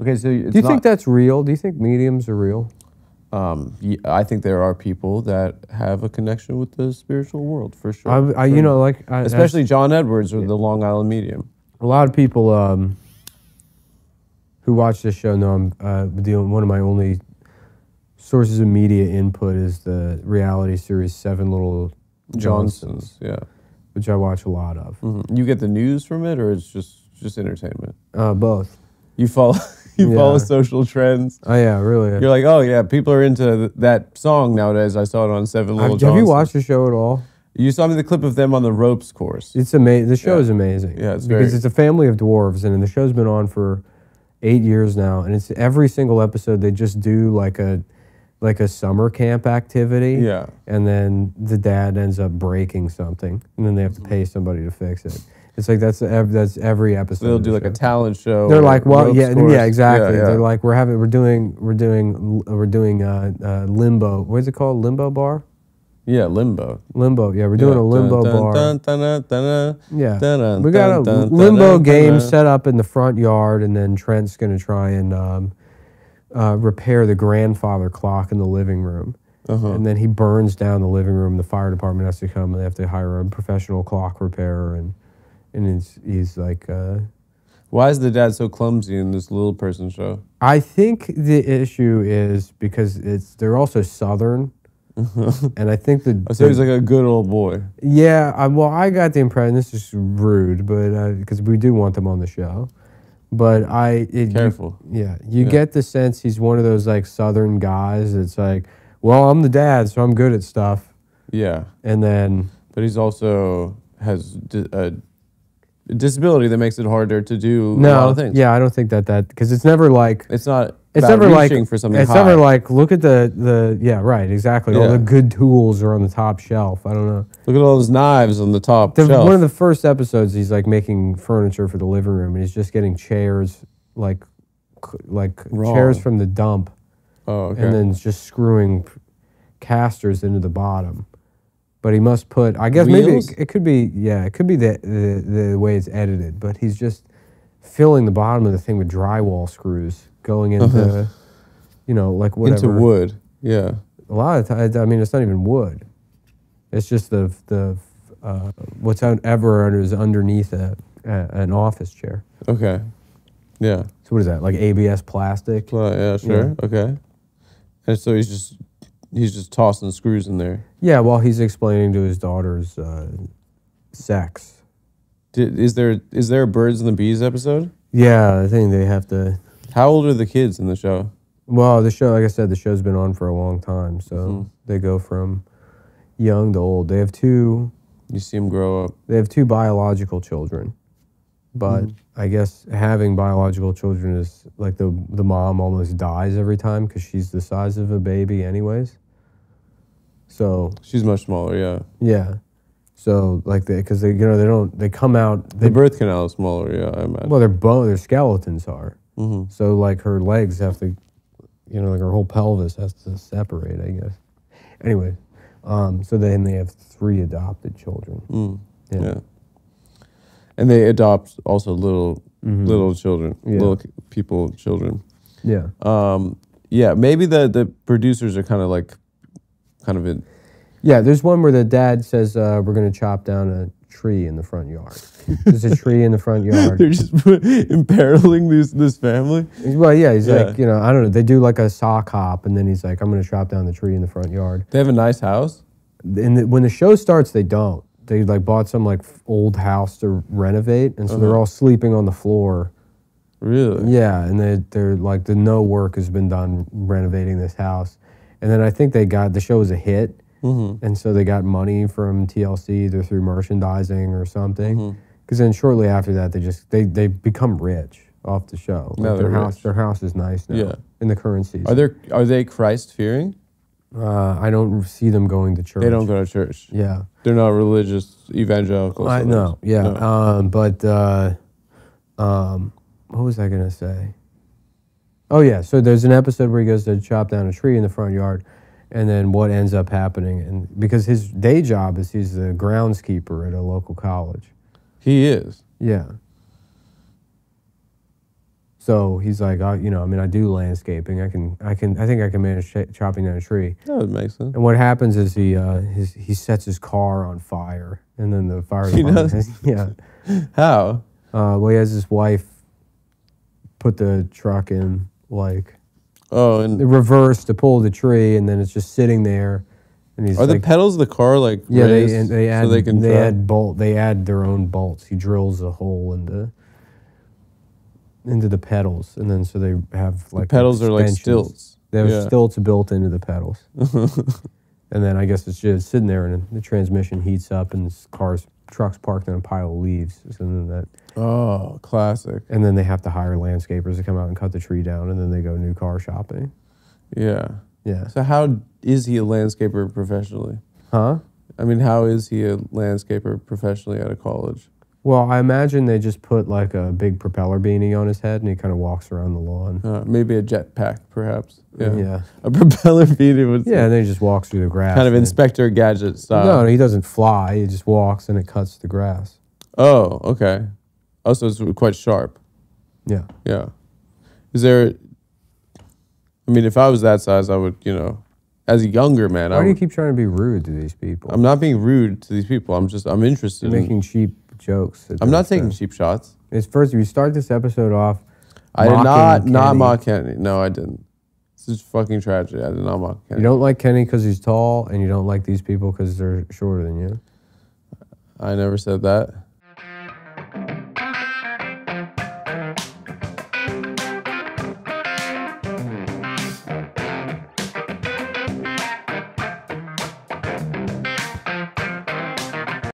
Okay, so it's do you think that's real? Do you think mediums are real? Yeah, I think there are people that have a connection with the spiritual world for sure. You know, like especially John Edwards or the Long Island medium. A lot of people who watch this show know I'm one of my only sources of media input is the reality series 7 Little Johnstons. Yeah, which I watch a lot of. Mm-hmm. You get the news from it, or it's just entertainment? Both. You follow. You follow social trends. Oh yeah, really. You're like, oh yeah, people are into that song nowadays. I saw it on 7 Little Johnstons. Have you watched the show at all? You saw me the clip of them on the ropes course. It's amazing. The show is amazing. Yeah, it's because it's a family of dwarves, and the show's been on for 8 years now. And it's every single episode they just do like a summer camp activity. Yeah. And then the dad ends up breaking something, and then they have to pay somebody to fix it. It's like that's every episode. They'll do like a talent show. They're like, well, yeah, exactly. Yeah, yeah. They're like, we're doing limbo. What is it called? Limbo bar. Yeah, limbo. Limbo. Yeah, we're doing a limbo bar. Yeah, we got a limbo game set up in the front yard, and then Trent's gonna try and repair the grandfather clock in the living room. Uh-huh. And then he burns down the living room. The fire department has to come, and they have to hire a professional clock repairer. And he's like... why is the dad so clumsy in this little person show? I think the issue is because they're also Southern. And I think the... So he's like a good old boy. Yeah, well, I got the impression, this is rude, but because we do want them on the show. But careful. You get the sense he's one of those like Southern guys that's like, well, I'm the dad, so I'm good at stuff. Yeah. And then... But he's also has... disability that makes it harder to do a lot of things. Yeah, I don't think that because it's never like it's never like look at the exactly all the good tools are on the top shelf. I don't know. Look at all those knives on the top shelf. One of the first episodes, he's like making furniture for the living room, and he's just getting chairs like wrong. Chairs from the dump. Oh, okay. And then just screwing casters into the bottom. But he must put, I guess wheels? Maybe it could be, yeah, it could be the way it's edited. But he's just filling the bottom of the thing with drywall screws going into, you know, like whatever. Into wood, yeah. A lot of times, I mean, it's not even wood. It's just the whatever is underneath an office chair. Okay, yeah. So what is that, like ABS plastic? Yeah, sure, yeah. Okay. And so he's just tossing screws in there. Yeah, while he's explaining to his daughter's sex. Is there a Birds and the Bees episode? Yeah, I think they have to. How old are the kids in the show? Well, the show, like I said, the show's been on for a long time, so they go from young to old. They have two. You see them grow up. They have two biological children, but I guess having biological children is like the mom almost dies every time because she's the size of a baby anyways. So she's much smaller, yeah. Yeah, so like because they come out. The birth canal is smaller, yeah. I imagine. Well, their skeletons are. So like her legs have to, you know, like her whole pelvis has to separate, I guess. Anyway, so then they have 3 adopted children. Yeah. And they adopt also little children, little people, children. Yeah. Yeah. Maybe the producers are kind of in. Yeah. There's one where the dad says, "We're going to chop down a tree in the front yard." There's a tree in the front yard. They're just imperiling this family. Well, yeah. He's like, you know, I don't know. They do like a sock hop, and then he's like, "I'm going to chop down the tree in the front yard." They have a nice house. And when the show starts, they don't. They like bought some like old house to renovate, and so they're all sleeping on the floor. Really? Yeah, and they're like no work has been done renovating this house, and then I think the show was a hit, and so they got money from TLC either through merchandising or something. Because then shortly after that, they become rich off the show. Like their house is nice now. Yeah. In the current season. Are they Christ fearing? I don't see them going to church. They don't go to church. Yeah, they're not religious evangelicals. I know. Yeah, no. What was I gonna say? Oh yeah, so there's an episode where he goes to chop down a tree in the front yard, and then what ends up happening? And because his day job is he's the groundskeeper at a local college. He is. Yeah. So he's like, you know, I mean, I do landscaping. I think I can manage chopping down a tree. That would make sense. And what happens is he sets his car on fire, and then the fire department. Yeah. How? Well, he has his wife put the truck in like in reverse to pull the tree, and then it's just sitting there. And he's like, the pedals of the car like raised they add their own bolts. He drills a hole in the. Into the pedals, and then so they have like the pedals are like stilts. They have stilts built into the pedals, and then I guess it's just sitting there, and the transmission heats up, and this truck's parked in a pile of leaves. So then that classic. And then they have to hire landscapers to come out and cut the tree down, and then they go new car shopping. Yeah, yeah. So how is he a landscaper professionally? Huh? I mean, how is he a landscaper professionally out of college? Well, I imagine they just put like a big propeller beanie on his head, and he kind of walks around the lawn. Maybe a jetpack, perhaps. Yeah. A propeller beanie would. Yeah, and then he just walks through the grass. Kind of Inspector Gadget style. No, he doesn't fly. He just walks, and it cuts the grass. Oh, okay. Oh, so it's quite sharp. Yeah. Yeah. Is there? I mean, if I was that size, I would, you know. As a younger man, Why do you keep trying to be rude to these people? I'm not being rude to these people. I'm interested in making cheap jokes. I'm not taking cheap shots. It's first, if you start this episode off, I did not mock Kenny. No, I didn't. This is fucking tragic. I did not mock Kenny. You don't like Kenny because he's tall, and you don't like these people because they're shorter than you. I never said that.